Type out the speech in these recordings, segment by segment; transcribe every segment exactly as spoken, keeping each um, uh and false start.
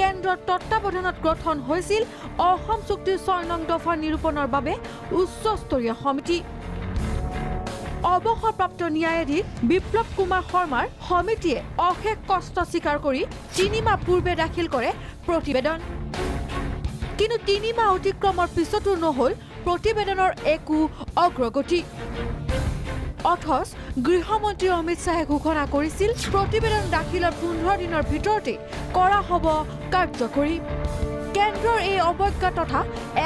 কেন্দ্ৰৰ তত্ত্বাৱধানত গঠন হৈছিল অসম চুক্তিৰ ছয় নং দফা নিৰূপণৰ বাবে উচ্চস্তৰীয় সমিতি অৱসৰপ্ৰাপ্ত ন্যায়াধীশ বিপ্লৱ কুমাৰ শৰ্মাৰ সমিতিয়ে অশেষ কষ্ট স্বীকাৰ কৰি তিনি মাহ পূৰ্বে দাখিল কৰে প্ৰতিবেদন কিন্তু তিনি মাহ অতিক্ৰমৰ পিছতো নহল প্ৰতিবেদনৰ একো অগ্ৰগতি অথচ গৃহমন্ত্ৰী অমিত শাহে ঘোষণা কৰিছিল প্ৰতিবেদন দাখিলৰ পোন্ধৰ দিনৰ ভিতৰতে কৰা হ'ব কাৰ্যকৰী কেন্দ্ৰৰ এই অৱজ্ঞা তথা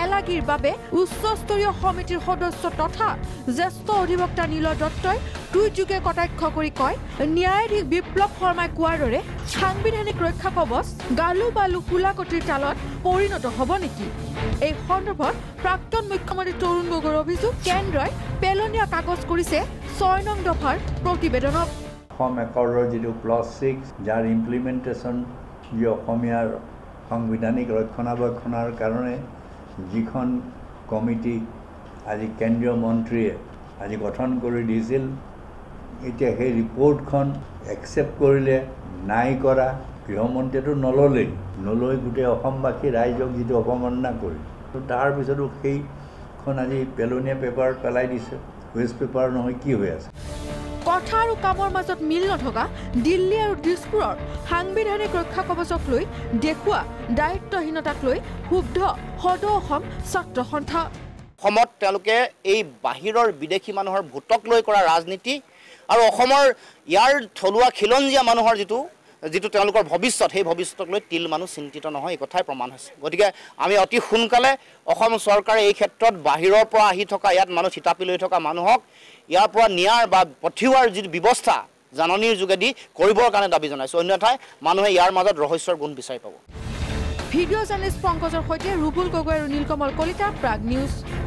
এলাগিৰ বাবে উচ্চস্তৰীয় সমিতিৰ সদস্য তথা জ্যেষ্ঠ অধিবক্তা নীলয় দত্তই দুয়োযোগে কটাক্ষ কৰি কয় ন্যায়াধীশ বিপ্লৱ শৰ্মাই কোৱাৰ দৰে সাংবিধানিক ৰক্ষা কবচ গালু বালু কোলাকটিৰ তালত পৰিণত হ'ব নেকি এই সন্দৰ্ভত প্ৰাক্তন মুখ্যমন্ত্ৰী তৰুণ গগৈৰ অভিযোগ কেন্দ্ৰই পেলনীয়া কাগজ কৰিছে ছয় নং দফাৰ প্ৰতিবেদনক অসম একৰ্ডৰ যিটো ক্লজ ছিক্স যাৰ ইমপ্লিমেণ্টেশ্যন যি অসমীয়াৰ সাংবিধানিক ৰক্ষণাবেক্ষণৰ কাৰণে যিখন কমিটি আজি কেন্দ্ৰীয় মন্ত্ৰীয়ে আজি গঠন কৰি দিছিল এতিয়া সেই ৰিপৰ্টখন একচেপ্ট কৰিলে নাই কৰা গৃহমন্ত্ৰীয়েতো নল'লেই নলৈ গোটেই অসমবাসী ৰাইজক যিটো অপমাননা কৰি তাৰপিছতো সেইখন আজি পেলনীয়া পেপাৰ পেলাই দিছে ৱেষ্ট পেপাৰ নহয় কি হৈ আছে কথা আৰু কামৰ মাজত মিল নথকা দিল্লী আৰু দিছপুৰৰ সাংবিধানিক ৰক্ষা কবচক লৈ দেখুৱা দায়িত্বহীনতাক লৈ ক্ষুব্ধ সদ অসম ছাত্ৰ সন্থা অসমত তেওঁলোকে এই বাহিৰৰ বিদেশী মানুহৰ ভোটক লৈ কৰা ৰাজনীতি আৰু অসমৰ ইয়াৰ থলুৱা খিলঞ্জীয়া মানুহৰ যিটো যিটো তেওঁলোকৰ ভৱিষ্যত সেই ভৱিষ্যতক লৈ তিল মানুহ চিন্তিত নহয় এই কথাই প্ৰমাণ হৈছে গতিকে আমি অতি সোনকালে অসম চৰকাৰে এই ক্ষেত্ৰত বাহিৰৰ পৰা আহি থকা ইয়াত মানুহ থিতাপি লৈ থকা মানুহক ইয়াৰ পৰা নিয়াৰ বা পঠিওৱাৰ যি ব্যৱস্থা জাননীৰ যোগেদি কৰিবৰ কাৰণে দাবী জনাইছোঁ অন্যথাই মানুহে ইয়াৰ মাজত ৰহস্যৰ গুণ বিচাৰি পাব ভিডিঅ' জাৰ্নেলিষ্ট পংকজৰ সৈতে ৰুবুল গগৈ আৰু নীলকমল কলিতা প্ৰাগ নিউজ।